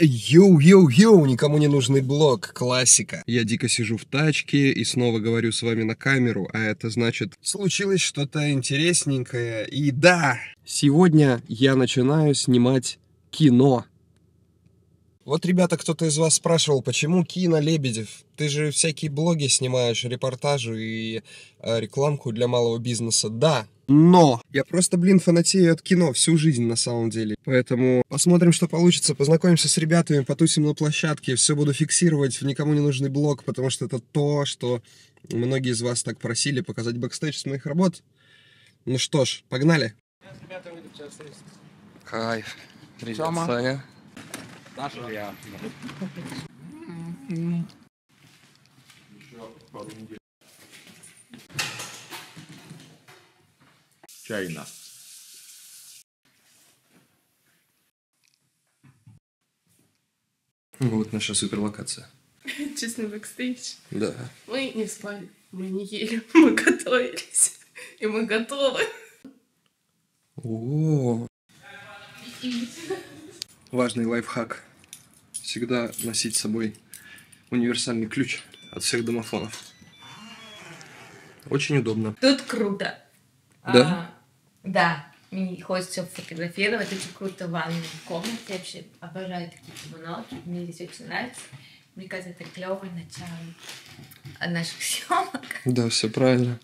Йоу-йоу-йоу, никому не нужный блог, классика. Я дико сижу в тачке и снова говорю с вами на камеру, а это значит... Случилось что-то интересненькое, и да! Сегодня я начинаю снимать кино. Вот, ребята, кто-то из вас спрашивал, почему Кинолебедев? Ты же всякие блоги снимаешь, репортажи и рекламку для малого бизнеса, да. Но я просто, блин, фанатею от кино всю жизнь на самом деле. Поэтому посмотрим, что получится. Познакомимся с ребятами, потусим на площадке. Все буду фиксировать в никому не нужный блог, потому что это то, что многие из вас так просили показать бэкстейдж с моих работ. Ну что ж, погнали. Кайф. Привет, Саня. Наша я. Еще пару недель. Чайна. Вот наша суперлокация. Честный бэкстейдж. Да. Мы не спали, мы не ели, мы готовились. И мы готовы. О-о-о. Важный лайфхак. Всегда носить с собой универсальный ключ от всех домофонов. Очень удобно. Тут круто. Да? Да, мне хочется фотографировать, очень круто в ванной комнате, я вообще обожаю такие комнаты, мне здесь очень нравится, мне кажется, это клевое начало наших съемок. Да, все правильно.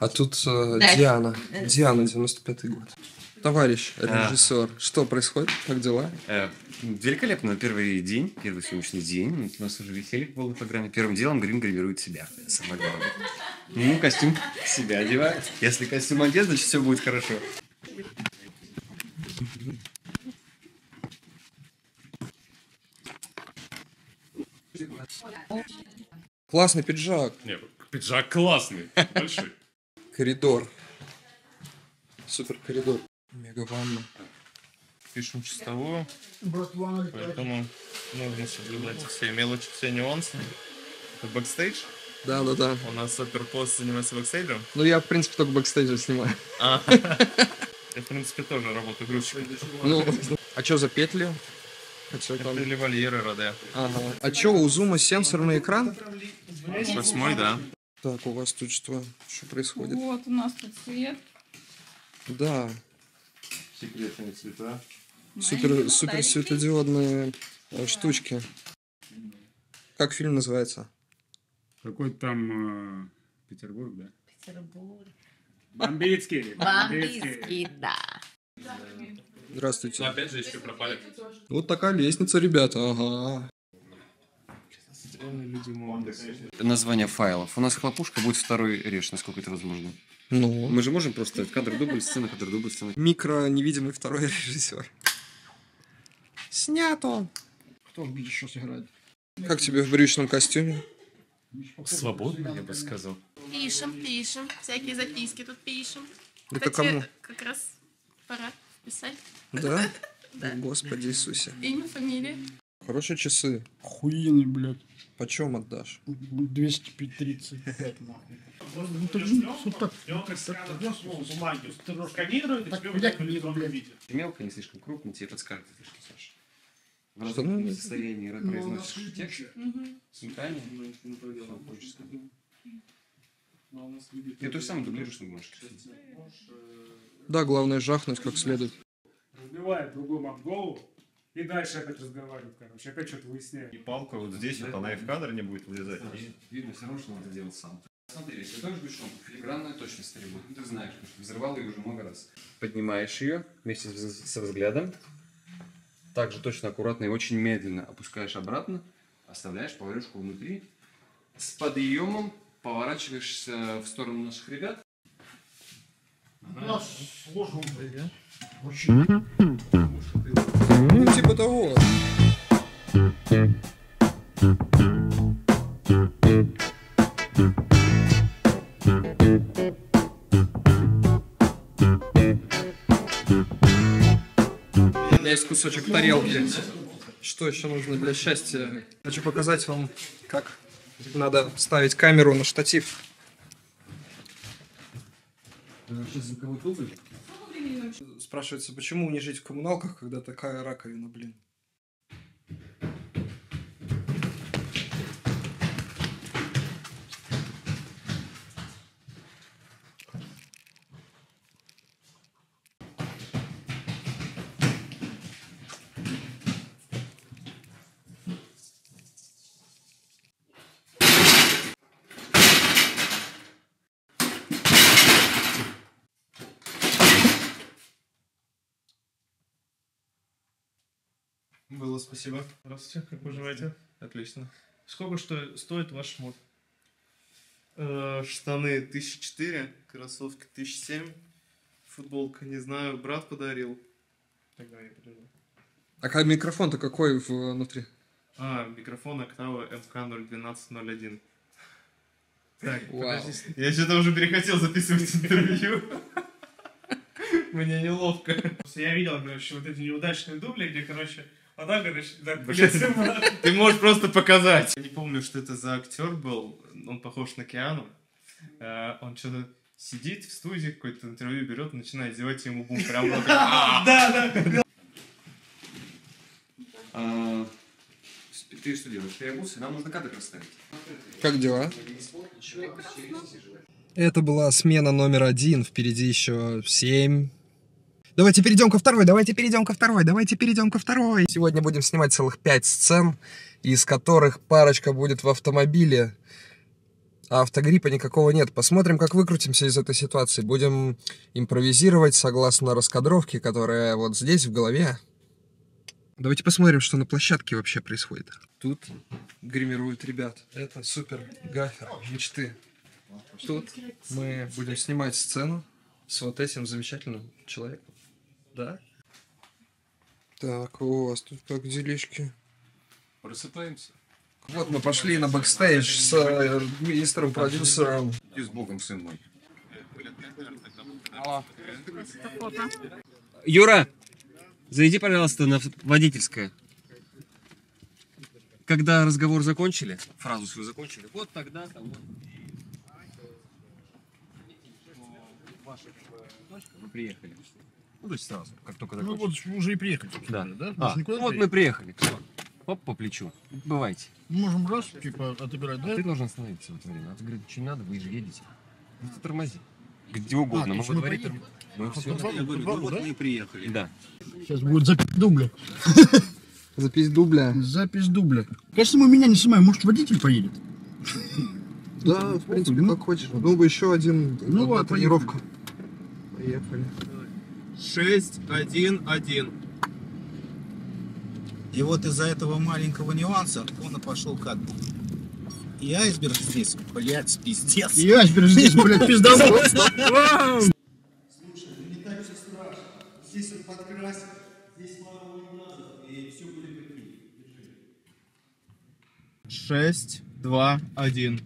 А тут Диана, Диана, 95-й год. Товарищ режиссер, что происходит, как дела? Великолепно, первый день, первый съемочный день, у нас уже веселье в полной программе, первым делом Грин гримирует себя, самое главное. Ну, костюм себя одевает. Если костюм одет, значит, все будет хорошо. Классный пиджак. Нет, пиджак классный, большой. Коридор. Супер коридор. Мега ванна. Пишем чистовую, поэтому нужно соблюдать все мелочи, все нюансы. Это бэкстейдж. Да, да, да. У нас суперпост занимается бэкстейджем. Ну, я, в принципе, только бэкстейджем снимаю. Я, в принципе, тоже работаю грузчиком. А что за петли? Петли вольеры, Роде. А что, у зума сенсорный экран? 8, да. Так, у вас тут что? Что происходит? Вот, у нас тут свет. Да. Секретные цвета. Супер светодиодные штучки. Как фильм называется? Какой там Петербург, да? Петербург. Бомбитский. Бомбитский, да. Здравствуйте. Опять же еще пропали. Вот такая лестница, ребята. Ага. Название файлов. У нас хлопушка будет второй режь, насколько это возможно. Ну. Мы же можем просто кадр дубль, сцена, кадр дубль, сцена. Микро невидимый второй режиссер. Снято. Кто же будет еще сыграть? Как тебе в брючном костюме? Свободно, я бы сказал. Пишем. Всякие записки тут пишем. Это кстати, кому? Как раз пора писать. Да? Да. Господи Иисусе. Имя, фамилия. Хорошие часы. Охуенный, блядь. Почем отдашь? 235-35. Ну ты же так. Ты мелко, не слишком крупно, тебе подскажут, что Саша. В разумном состоянии произносишь текст, сметание, ты то же самое дублируешь на бумажке. Да, главное жахнуть как следует. Разбивает другому об голову. И дальше опять разговаривают, короче, опять что-то выясняют. И палка вот здесь, вот она и в кадр не будет вылезать. Видно все равно, что надо делать сам. Смотри, если тоже бешон, филигранная точность требует. Ты знаешь, потому что взрывал ее уже много раз. Поднимаешь ее вместе со взглядом. Также точно, аккуратно и очень медленно опускаешь обратно. Оставляешь поварюшку внутри. С подъемом поворачиваешься в сторону наших ребят. Ну, типа того. У меня есть кусочек тарелки. Что еще нужно для счастья? Хочу показать вам, как надо ставить камеру на штатив. Спрашивается, почему не жить в коммуналках, когда такая раковина, блин? Было, спасибо. Здравствуйте, как поживаете? Отлично. Сколько что стоит ваш шмот? Штаны 1004, кроссовки 1007, футболка, не знаю, брат подарил. Тогда я подожду. А микрофон-то какой внутри? А, микрофон Октава МК-01201. Так, я что-то уже перехотел записывать интервью. Мне неловко. Я видел, короче, вот эти неудачные дубли, где, короче, она, короче, так, ты можешь просто показать. Я не помню, что это за актер был, он похож на Киану. Он что-то сидит в студии, какое-то интервью берет, начинает зевать ему бум. Прям вот так. Да, да. Ты что делаешь? Переобулся? Нам нужно кадр расставить. Как дела? Это была смена номер 1. Впереди еще 7. Давайте перейдем ко второй, давайте перейдем ко второй. Сегодня будем снимать целых 5 сцен, из которых парочка будет в автомобиле. А автогриппа никакого нет. Посмотрим, как выкрутимся из этой ситуации. Будем импровизировать согласно раскадровке, которая вот здесь в голове. Давайте посмотрим, что на площадке вообще происходит. Тут гримируют ребят. Это супер гафер мечты. Тут мы будем снимать сцену с вот этим замечательным человеком. Да? Так, у вас тут как делишки? Просыпаемся. Вот мы пошли на бэкстейдж с министром, продюсером. И с богом, сын мой. Юра, зайди, пожалуйста, на водительское. Когда разговор закончили, фразу свою закончили, вот тогда там... Мы приехали. Ну, то есть сразу, как только закончили. Ну, вот уже и приехали. Да. Да? Вот мы приехали. Оп, по плечу. Бывайте. Можем раз, типа, отобирать, да? Ты должен остановиться в это время. А ты говоришь, что не надо, вы же едете. Ну, ты тормози. Где угодно. Мы во дворе тормозим. Мы все. Вот мы и приехали. Да. Сейчас будет запись дубля. Запись дубля. Запись дубля. Конечно, мы меня не снимаем. Может, водитель поедет? Да, в принципе, как хочешь. Был бы еще один... Ну, тренировка. Поехали. 6-1-1. И вот из-за этого маленького нюанса он и пошел как бы. И айсберг здесь, блядь, пиздец. И айсберг здесь, блядь, пиздовой. Слушай, это не так все страшно. Здесь он подкрасил, здесь мало не надо, и все будет таким. 6-2-1.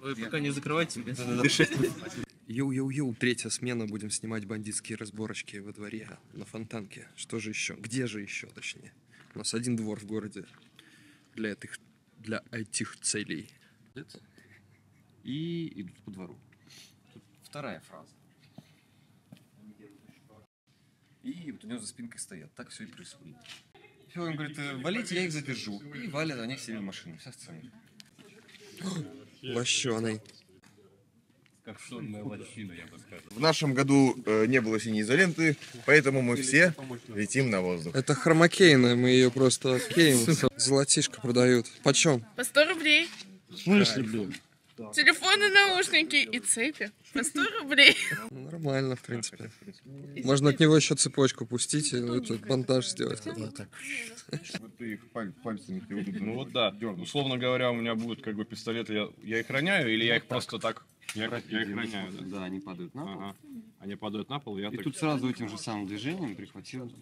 Вы пока не закрывайте, блядь. Йоу-йоу-йоу, третья смена, будем снимать бандитские разборочки во дворе, на Фонтанке. Что же еще? Где же еще, точнее? У нас один двор в городе для этих целей. И идут по двору. Тут вторая фраза. И вот у него за спинкой стоят. Так все и происходит. Все, он говорит, валите, я их задержу. И валят они к себе в машину. Вся сцена. Лощеный. Как сонная лощина, я бы сказал. В нашем году не было синей изоленты, поэтому мы все летим на воздух. Это хромакейна, мы ее просто кейм. Золотишко продают. Почем? По 100 рублей. В смысле, блин? Телефоны, наушники и цепи. По 100 рублей. Ну, нормально, в принципе. Можно от него еще цепочку пустить и этот бандаж сделать. Ты их пальцами... Ну вот да. Условно говоря, у меня будут как бы пистолеты. Я их роняю или я их просто так... Я их роняю, да? Да, они падают на пол. Ага. Они падают на пол, я и так... тут сразу этим же самым движением прихватил.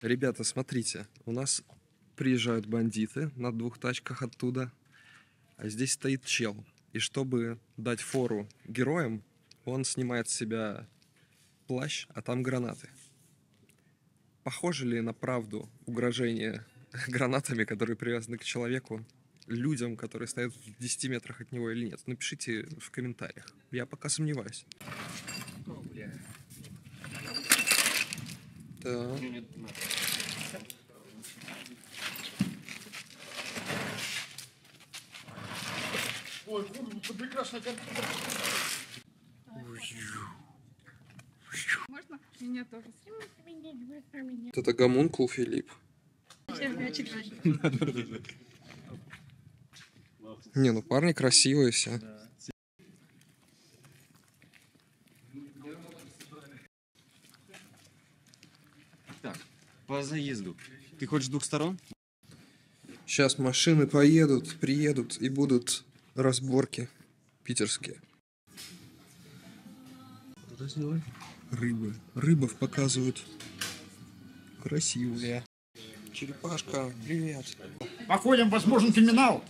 Ребята, смотрите, у нас приезжают бандиты на 2 тачках оттуда, а здесь стоит чел. И чтобы дать фору героям, он снимает с себя плащ, а там гранаты. Похоже ли на правду угрожение гранатами, которые привязаны к человеку, людям, которые стоят в 10 метрах от него или нет? Напишите в комментариях. Я пока сомневаюсь. О, бля. Да. Ой, это прекрасная картина. Можно меня тоже снимать? Это гомункул Филипп. Не, ну парни красивые все. Да. по заезду. Ты хочешь двух сторон? Сейчас машины поедут, приедут и будут разборки питерские. Кто-то снял? Рыбы. Рыбов показывают. Красивые. Черепашка, привет. Походим, возможен криминал.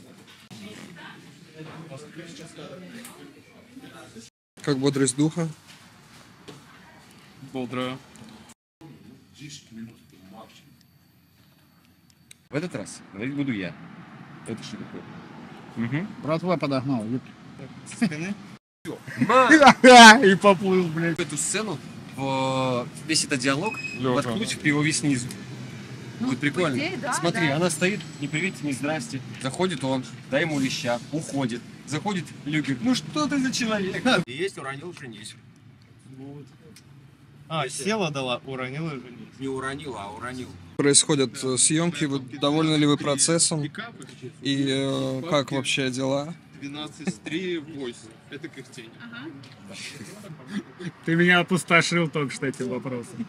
Как бодрость духа? Бодрая. 10 минут максимум. В этот раз говорить буду я. Это что такое? Угу. Братва подогнал. И поплыл, блядь. Эту сцену, весь этот диалог воткнуть в POV снизу. Будет прикольно. Смотри, она стоит, не привет, не здрасте. Заходит он, дай ему леща, уходит. Заходит Люгер. Ну что ты за человек? Есть, уронил, женись. А, села дала, уронила, женись. Не уронила, а уронил. Происходят съемки, вы довольны ли вы процессом? И как вообще дела? 12-3-8. Это как тень. Ты меня опустошил только что этим вопросом.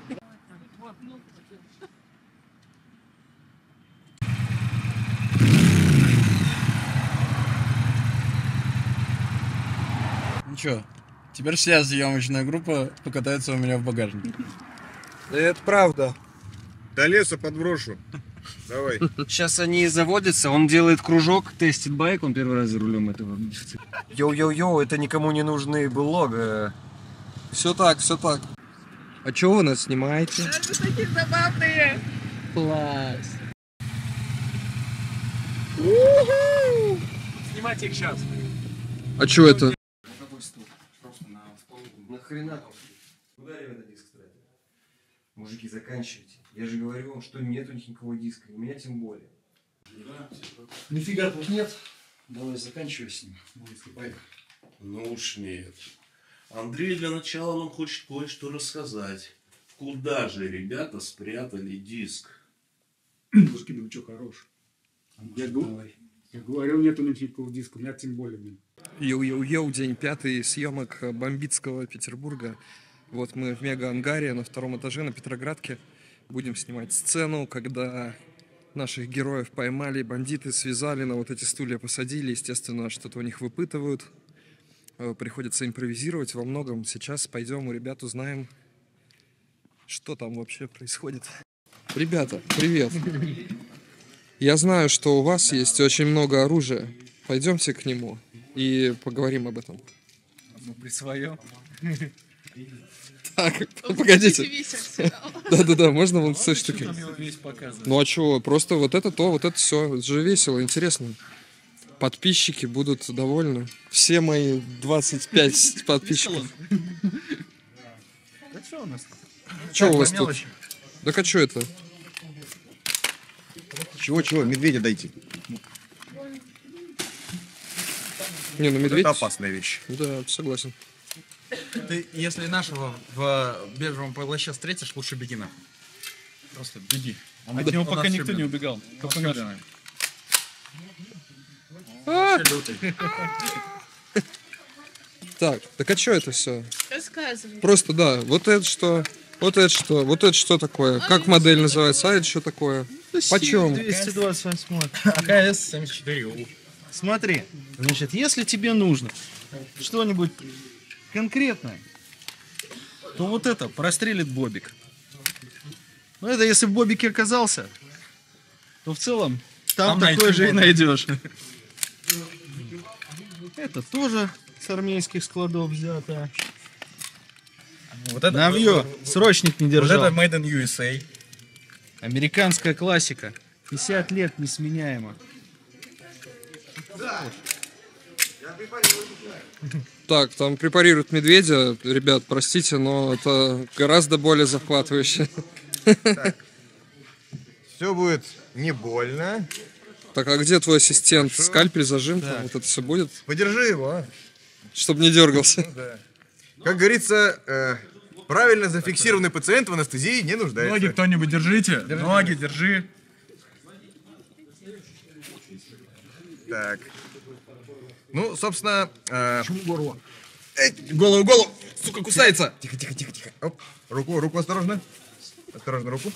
Ну чё, теперь вся съемочная группа покатается у меня в багажнике. Да это правда. До леса подброшу. Давай. Сейчас они заводятся, он делает кружок, тестит байк, он первый раз за рулем этого. Йоу-йоу-йоу, это никому не нужны блога. Все так, все так. А чё вы нас снимаете? Это такие забавные. Класс. Снимайте их сейчас. А чё это? Нахрена там? Куда, ребята, диск тратят? Мужики, заканчивайте. Я же говорю вам, что нет у них никакого диска, у меня тем более. Нифига тут нет. Давай заканчивай с ним. Ну уж нет. Андрей для начала нам хочет кое-что рассказать. Куда же ребята спрятали диск? Мужики, ну что, хорош. Я говорил, нет у них никакого диска, у меня тем более нет. Йоу-йоу-йоу, день пятый съемок Бомбитского Петербурга. Вот мы в мега-ангаре на втором этаже на Петроградке. Будем снимать сцену, когда наших героев поймали, бандиты связали, на вот эти стулья посадили. Естественно, что-то у них выпытывают. Приходится импровизировать во многом. Сейчас пойдем у ребят узнаем, что там вообще происходит. Ребята, привет. Я знаю, что у вас есть очень много оружия. Пойдемте к нему и поговорим об этом. Ну, при своем. Так, погодите. Да-да-да, можно вон с этой штуки. Ну а чего? Просто вот это то, вот это все. Это же весело, интересно. Подписчики будут довольны. Все мои 25 подписчиков. Да что у нас? Что у вас тут? Да а что это? Чего-чего? Медведя дайте. Не, ну медведь... Это опасная вещь. Да, согласен. Ты, если нашего в бежевом плаще встретишь, лучше беги нахуй. Просто беги. Он от него пока никто не убегал. Только наш. Так, так а что это все? Рассказывай. Просто, да, вот это что, вот это что, вот это что такое? Как модель называется? А это что такое? Почем? 228. АКС-74У. Смотри, значит, если тебе нужно что-нибудь... конкретно, то вот это прострелит бобик. Но это если в бобике оказался, то в целом там такой же и найдешь. Это тоже с армейских складов взято. Вот это навье, срочник не держал. Вот это Made in USA. Американская классика. 50 лет несменяемо. Так, там препарируют медведя. Ребят, простите, но это гораздо более захватывающе. Так. Все будет не больно. Так, а где твой ассистент? Хорошо. Скальпель, зажим, там, вот это все будет? Подержи его, а? Чтобы не дергался. Ну, да. Как говорится, правильно зафиксированный пациент в анестезии не нуждается. Ноги кто-нибудь держите. Ноги держи. Так. Ну, собственно... Почему горло? Эй, голову, голову! Сука, кусается! Тихо, тихо, тихо, тихо. Оп, руку, руку осторожно. Осторожно руку.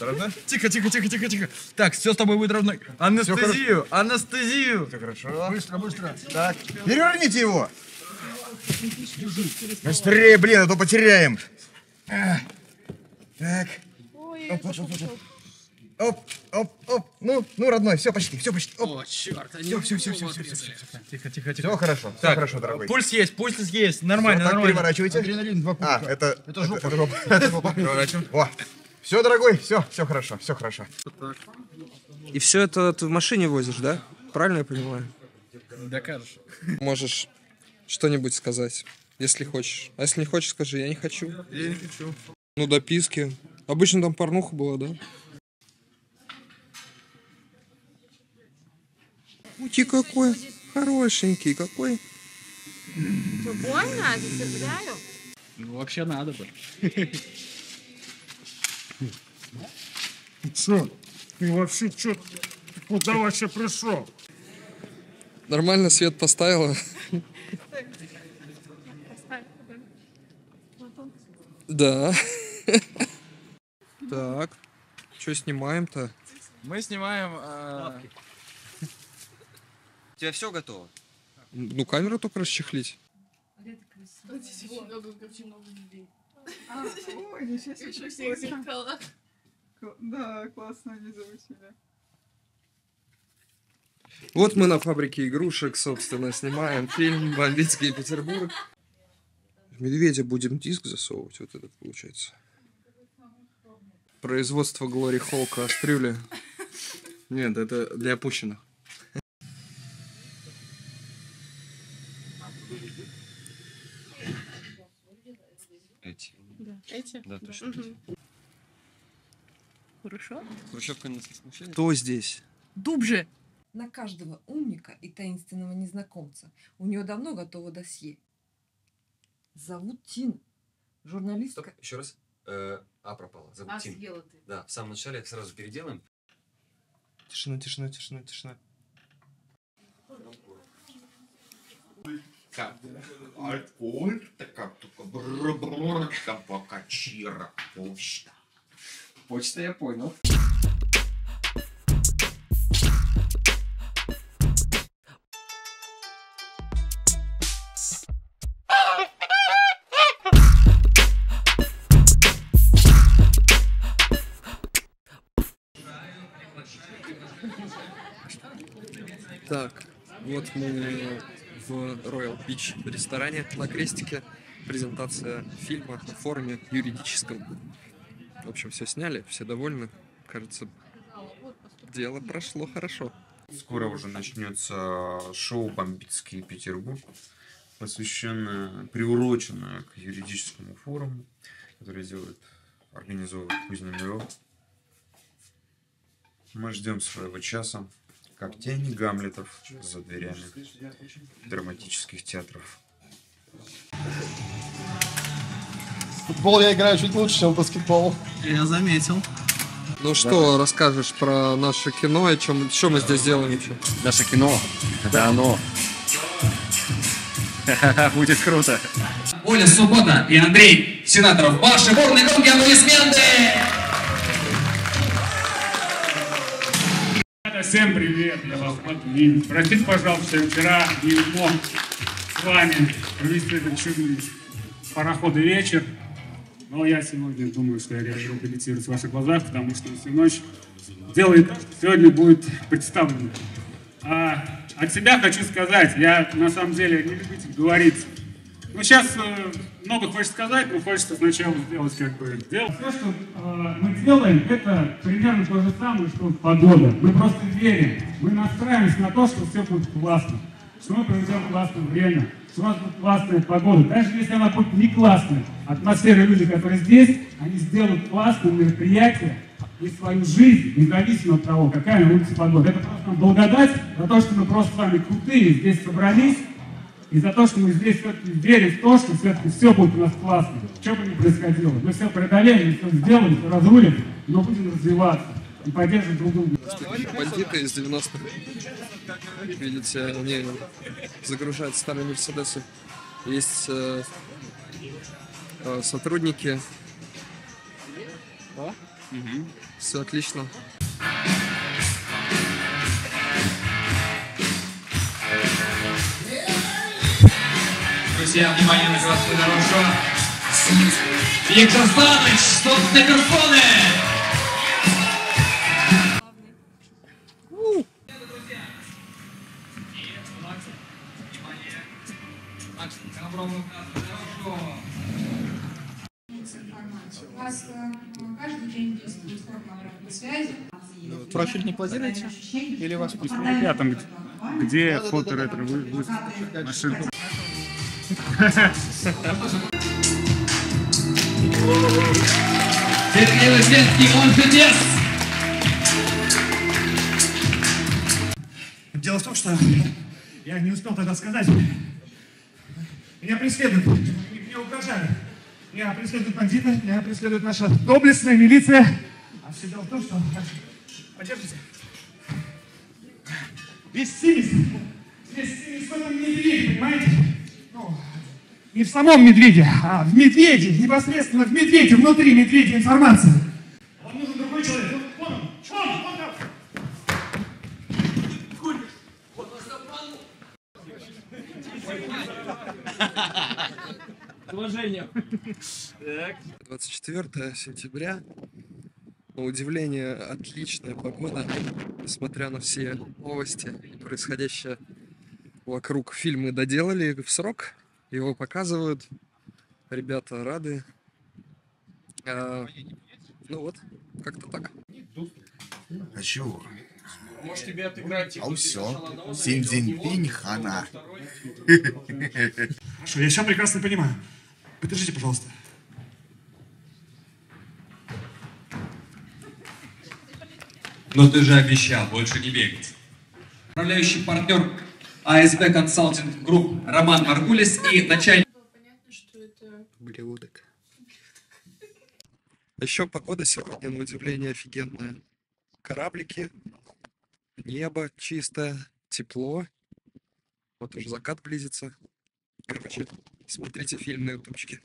Ровно? Тихо, тихо, тихо, тихо, тихо. Так, все с тобой будет ровно. Анестезию, анестезию. Все хорошо. Быстро, быстро. Так. Переверните его. Быстрее, блин, а то потеряем. Так. Оп, оп, оп. Ну, родной, все почти. Оп. О, черт, они все. Тихо. Все хорошо, так, все хорошо, дорогой. Пульс есть, нормально, все, так, нормально. Переворачивайте. Адреналин, два пункта. А, это жопа. Переворачиваем. Все, дорогой, все хорошо. И все это ты в машине возишь, да? Правильно я понимаю? Докажешь. Можешь что-нибудь сказать, если хочешь. А если не хочешь, скажи, я не хочу. Я не хочу. Ну, дописки. Обычно там порнуха была, да? Ути какой хорошенький, какой. Что, больно? Засыпляю? Ну, вообще надо бы. Че? Ты вообще че? Ты куда вообще пришел? Нормально свет поставила? Да. Так. Че снимаем-то? Мы снимаем... У тебя все готово? Ну, камеру только расчехлить. Ой, я сейчас еще всех зеркала. Да, классно они звучили. Вот мы на фабрике игрушек, собственно, снимаем фильм «Бомбитский Петербург». В медведя будем диск засовывать, вот этот получается. Производство Глори Холка, Астрюля. Нет, это для опущенных. Эти. Да, эти? Да, точно. Угу. Хорошо. Кто здесь? Дубже! На каждого умника и таинственного незнакомца у нее давно готово досье. Зовут Тин. Журналистка... Стоп, еще раз. Пропала. Зовут Тин. Съела ты. Да, в самом начале сразу переделаем. Тишина. Алькоголь, такая только почта. Почта, я понял. Так, вот мы в Royal Beach ресторане на крестике. Презентация фильма на форуме юридическом. В общем, все сняли, все довольны. Кажется, дело прошло хорошо. Скоро уже начнется шоу «Бомбитский Петербург», посвященное, приуроченное к юридическому форуму, который организовывает Кузнебюро. Мы ждем своего часа. Как тени Гамлетов за дверями драматических театров. В футбол я играю чуть лучше, чем в баскетбол. Я заметил. Ну что, да, расскажешь про наше кино и что мы здесь делаем? Наше кино, это оно. Будет круто. Оля Суббота и Андрей Сенаторов. Ваши бурные громкие аплодисменты! Всем привет, я вас Матвей. Простите, пожалуйста, вчера не мог с вами провести этот чудный пароходный вечер, но я сегодня думаю, что я решил комментировать в ваших глазах, потому что всю ночь делает, сегодня будет представлено. От себя хочу сказать, я на самом деле не любитель говорить. Ну, сейчас много хочется сказать, но хочется сначала сделать дело. Все, что мы делаем, это примерно то же самое, что погода. Мы просто верим, мы настраиваемся на то, что все будет классно, что мы проведем классное время, что у нас будет классная погода. Даже если она будет не классная, атмосфера людей, которые здесь, они сделают классное мероприятие и свою жизнь, независимо от того, какая будет погода. Это просто нам благодать за то, что мы просто с вами крутые, здесь собрались, и за то, что мы здесь все-таки верим в то, что все-таки все будет у нас классно, что бы ни происходило. Мы все преодолели, все сделали, все разрулим, но будем развиваться и поддерживать друг друга. Бандиты из 90-х. Видите, они загружают старые мерседесы. Есть сотрудники Да? Угу. Все отлично. Друзья, внимание на городскую дорожку. Виктор Славович, стоп на микрофоны! У вас каждый день действует форма обратной связи. Профиль не планируете? Или вас пустят? Я там, где фоторетро выставка машин. Сергей Лысенский, он чудес! Дело в том, что я не успел тогда сказать. Меня преследуют, мне угрожали. Меня преследуют бандиты, меня преследует наша доблестная милиция. А все дело в том, что... Поддержите. Весь синис в этом медведе, понимаете? Ну, не в самом медведе, а в медведе, непосредственно в медведе, внутри медведя информация. Вам нужен другой человек. Вон он, вон там. Хуй, вот вас обманул. С уважением. 24 сентября. На удивление, отличная погода, несмотря на все новости и происходящее вокруг. Фильм мы доделали в срок, его показывают, ребята рады. Ну вот, как-то так. А чего? Может, тебе отыграть? А все, 7 день пень, хана. Хорошо, я все прекрасно понимаю. Подержите, пожалуйста. Но ты же обещал больше не бегать. Управляющий партнер АСБ консалтинг групп Роман Маргулис и начальник... Понятно, что это... Блевудок. Еще погода сегодня, на удивление, офигенная. Кораблики, небо чистое, тепло. Вот уже закат близится. Короче, смотрите фильм на ютубчике.